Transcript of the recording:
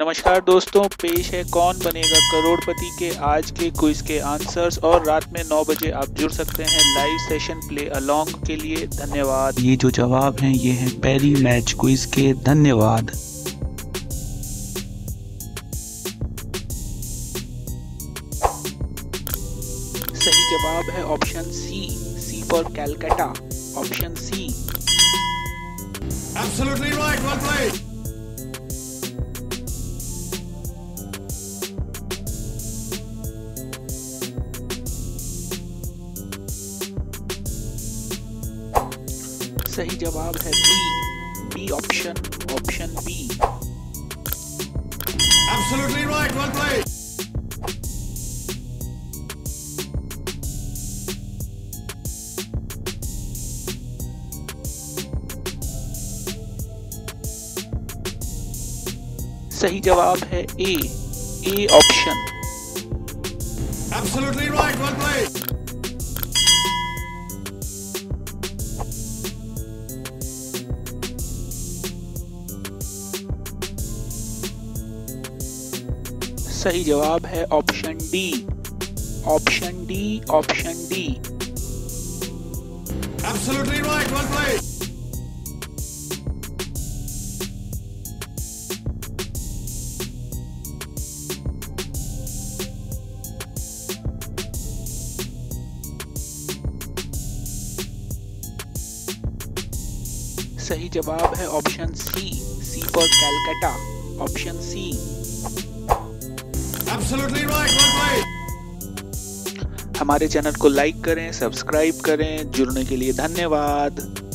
नमस्कार दोस्तों, पेश है कौन बनेगा करोड़पति के आज के क्विज के आंसर्स और रात में 9 बजे आप जुड़ सकते हैं लाइव सेशन प्ले अलोंग के लिए। धन्यवाद। ये जो जवाब हैं ये हैं पहली मैच क्विज के। धन्यवाद। सही जवाब है option C for Calcutta. Option C absolutely right. Well played. सही जवाब है B option. Option B absolutely right. Well played. सही जवाब है A option. Absolutely right. Well played. सही जवाब है option D. Option D. Option D absolutely right. Well played. सही जवाब है option C for Calcutta. Option C absolutely right. Well played. हमारे चैनल को लाइक करें, सब्सक्राइब करें। जुड़ने के लिए धन्यवाद।